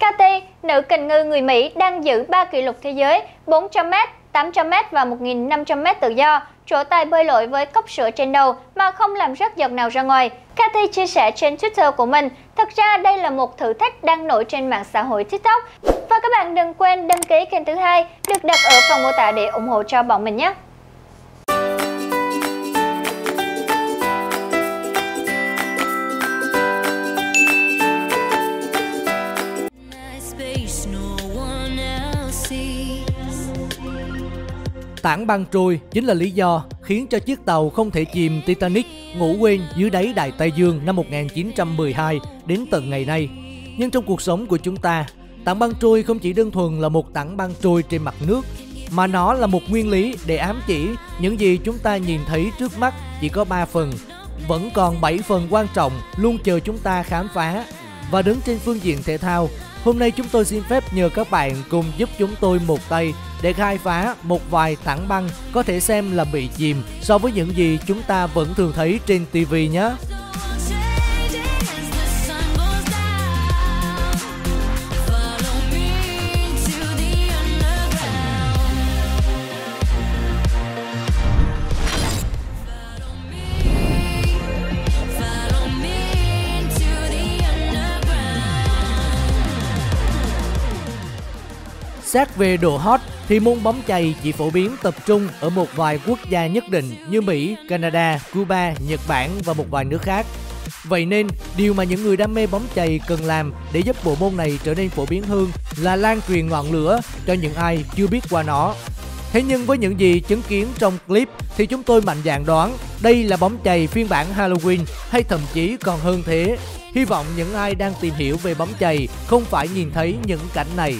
Cathy, nữ kình ngư người Mỹ đang giữ 3 kỷ lục thế giới 400m, 800m và 1500m tự do, trổ tài bơi lội với cốc sữa trên đầu mà không làm rớt giọt nào ra ngoài. Cathy chia sẻ trên Twitter của mình, thật ra đây là một thử thách đang nổi trên mạng xã hội TikTok. Và các bạn đừng quên đăng ký kênh thứ hai được đặt ở phần mô tả để ủng hộ cho bọn mình nhé. Tảng băng trôi chính là lý do khiến cho chiếc tàu không thể chìm Titanic ngủ quên dưới đáy Đại Tây Dương năm 1912 đến tận ngày nay. Nhưng trong cuộc sống của chúng ta, tảng băng trôi không chỉ đơn thuần là một tảng băng trôi trên mặt nước, mà nó là một nguyên lý để ám chỉ những gì chúng ta nhìn thấy trước mắt chỉ có 3 phần. Vẫn còn 7 phần quan trọng luôn chờ chúng ta khám phá. Và đứng trên phương diện thể thao, hôm nay chúng tôi xin phép nhờ các bạn cùng giúp chúng tôi một tay để khai phá một vài tảng băng có thể xem là bị chìm so với những gì chúng ta vẫn thường thấy trên TV nhé. Xét về độ hot thì môn bóng chày chỉ phổ biến tập trung ở một vài quốc gia nhất định như Mỹ, Canada, Cuba, Nhật Bản và một vài nước khác. Vậy nên, điều mà những người đam mê bóng chày cần làm để giúp bộ môn này trở nên phổ biến hơn là lan truyền ngọn lửa cho những ai chưa biết qua nó. Thế nhưng với những gì chứng kiến trong clip thì chúng tôi mạnh dạn đoán đây là bóng chày phiên bản Halloween hay thậm chí còn hơn thế. Hy vọng những ai đang tìm hiểu về bóng chày không phải nhìn thấy những cảnh này.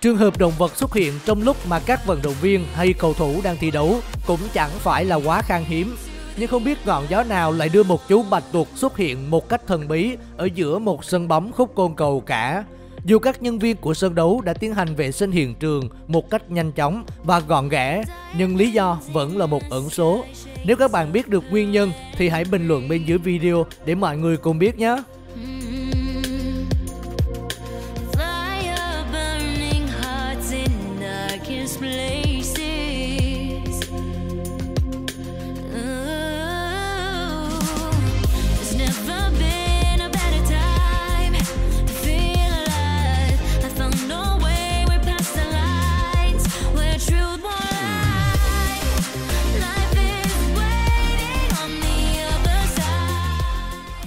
Trường hợp động vật xuất hiện trong lúc mà các vận động viên hay cầu thủ đang thi đấu cũng chẳng phải là quá khan hiếm. Nhưng không biết ngọn gió nào lại đưa một chú bạch tuộc xuất hiện một cách thần bí ở giữa một sân bóng khúc côn cầu cả. Dù các nhân viên của sân đấu đã tiến hành vệ sinh hiện trường một cách nhanh chóng và gọn ghẽ, nhưng lý do vẫn là một ẩn số. Nếu các bạn biết được nguyên nhân thì hãy bình luận bên dưới video để mọi người cùng biết nhé.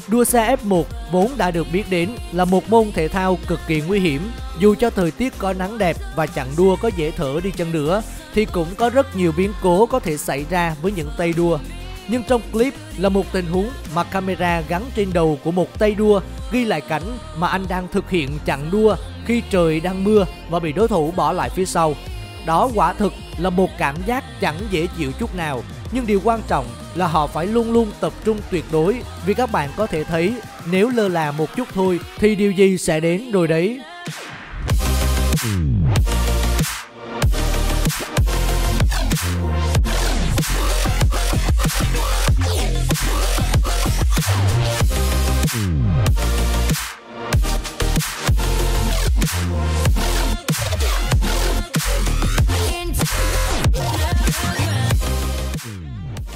Đua xe F1 vốn đã được biết đến là một môn thể thao cực kỳ nguy hiểm. Dù cho thời tiết có nắng đẹp và chặng đua có dễ thở đi chăng nữa thì cũng có rất nhiều biến cố có thể xảy ra với những tay đua. Nhưng trong clip là một tình huống mà camera gắn trên đầu của một tay đua ghi lại cảnh mà anh đang thực hiện chặng đua khi trời đang mưa và bị đối thủ bỏ lại phía sau. Đó quả thực là một cảm giác chẳng dễ chịu chút nào. Nhưng điều quan trọng là họ phải luôn luôn tập trung tuyệt đối, vì các bạn có thể thấy nếu lơ là một chút thôi thì điều gì sẽ đến rồi đấy.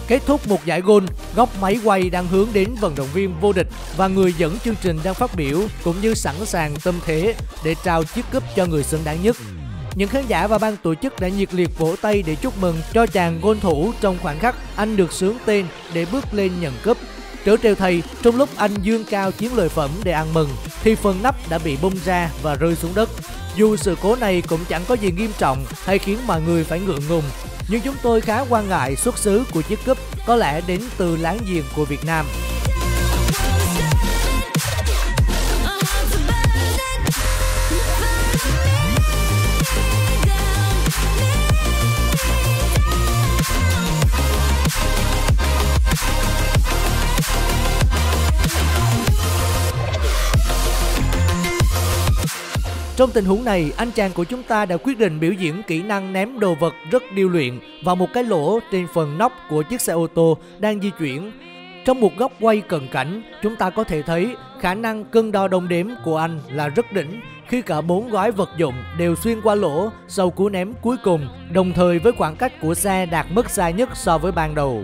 Kết thúc một giải gôn, góc máy quay đang hướng đến vận động viên vô địch và người dẫn chương trình đang phát biểu cũng như sẵn sàng tâm thế để trao chiếc cúp cho người xứng đáng nhất. Những khán giả và ban tổ chức đã nhiệt liệt vỗ tay để chúc mừng cho chàng gôn thủ trong khoảnh khắc anh được xướng tên để bước lên nhận cúp. Trớ trêu thay, trong lúc anh dương cao chiến lợi phẩm để ăn mừng thì phần nắp đã bị bung ra và rơi xuống đất. Dù sự cố này cũng chẳng có gì nghiêm trọng hay khiến mọi người phải ngượng ngùng, nhưng chúng tôi khá quan ngại xuất xứ của chiếc cúp có lẽ đến từ láng giềng của Việt Nam. Trong tình huống này, anh chàng của chúng ta đã quyết định biểu diễn kỹ năng ném đồ vật rất điêu luyện vào một cái lỗ trên phần nóc của chiếc xe ô tô đang di chuyển. Trong một góc quay cận cảnh, chúng ta có thể thấy khả năng cân đo đong đếm của anh là rất đỉnh khi cả 4 gói vật dụng đều xuyên qua lỗ sau cú ném cuối cùng, đồng thời với khoảng cách của xe đạt mức xa nhất so với ban đầu.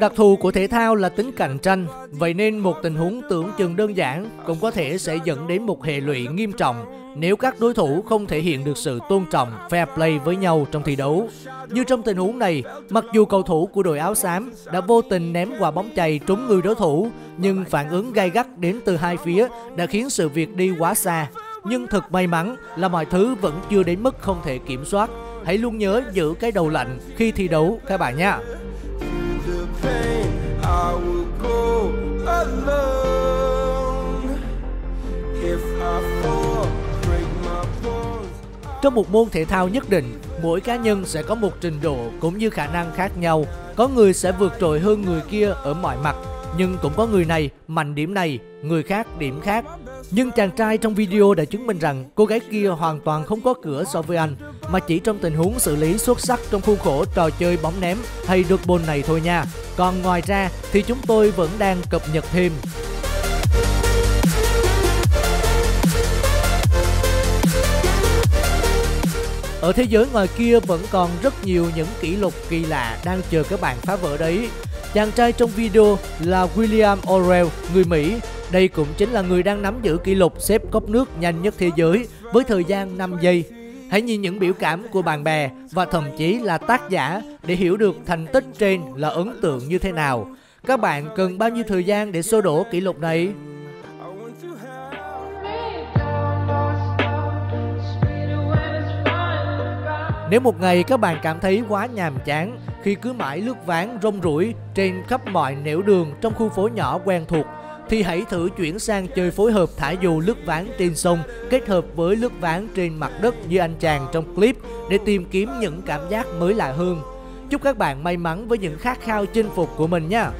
Đặc thù của thể thao là tính cạnh tranh, vậy nên một tình huống tưởng chừng đơn giản cũng có thể sẽ dẫn đến một hệ lụy nghiêm trọng nếu các đối thủ không thể hiện được sự tôn trọng fair play với nhau trong thi đấu. Như trong tình huống này, mặc dù cầu thủ của đội áo xám đã vô tình ném quả bóng chày trúng người đối thủ, nhưng phản ứng gay gắt đến từ hai phía đã khiến sự việc đi quá xa. Nhưng thật may mắn là mọi thứ vẫn chưa đến mức không thể kiểm soát. Hãy luôn nhớ giữ cái đầu lạnh khi thi đấu các bạn nha. Trong một môn thể thao nhất định, mỗi cá nhân sẽ có một trình độ cũng như khả năng khác nhau. Có người sẽ vượt trội hơn người kia ở mọi mặt, nhưng cũng có người này mạnh điểm này, người khác điểm khác. Nhưng chàng trai trong video đã chứng minh rằng cô gái kia hoàn toàn không có cửa so với anh, mà chỉ trong tình huống xử lý xuất sắc trong khuôn khổ trò chơi bóng ném hay được bồn này thôi nha. Còn ngoài ra thì chúng tôi vẫn đang cập nhật thêm. Ở thế giới ngoài kia vẫn còn rất nhiều những kỷ lục kỳ lạ đang chờ các bạn phá vỡ đấy. Chàng trai trong video là William Orell, người Mỹ. Đây cũng chính là người đang nắm giữ kỷ lục xếp cốc nước nhanh nhất thế giới với thời gian 5 giây. Hãy nhìn những biểu cảm của bạn bè và thậm chí là tác giả để hiểu được thành tích trên là ấn tượng như thế nào. Các bạn cần bao nhiêu thời gian để xô đổ kỷ lục này? Nếu một ngày các bạn cảm thấy quá nhàm chán khi cứ mãi lướt ván rong ruổi trên khắp mọi nẻo đường trong khu phố nhỏ quen thuộc, thì hãy thử chuyển sang chơi phối hợp thả dù lướt ván trên sông kết hợp với lướt ván trên mặt đất như anh chàng trong clip để tìm kiếm những cảm giác mới lạ hơn. Chúc các bạn may mắn với những khát khao chinh phục của mình nha!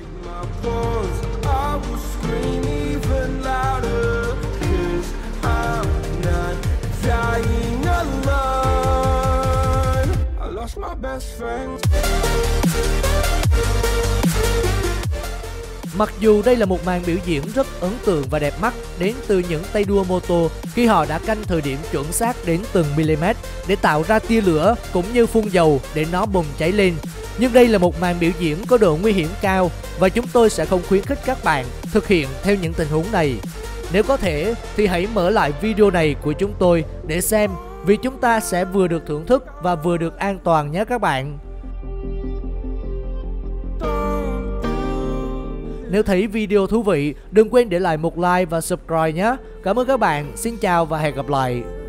Mặc dù đây là một màn biểu diễn rất ấn tượng và đẹp mắt đến từ những tay đua mô tô khi họ đã canh thời điểm chuẩn xác đến từng mm để tạo ra tia lửa cũng như phun dầu để nó bùng cháy lên. Nhưng đây là một màn biểu diễn có độ nguy hiểm cao và chúng tôi sẽ không khuyến khích các bạn thực hiện theo những tình huống này. Nếu có thể thì hãy mở lại video này của chúng tôi để xem, vì chúng ta sẽ vừa được thưởng thức và vừa được an toàn nhé các bạn. Nếu thấy video thú vị, đừng quên để lại một like và subscribe nhé. Cảm ơn các bạn, xin chào và hẹn gặp lại.